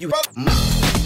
you.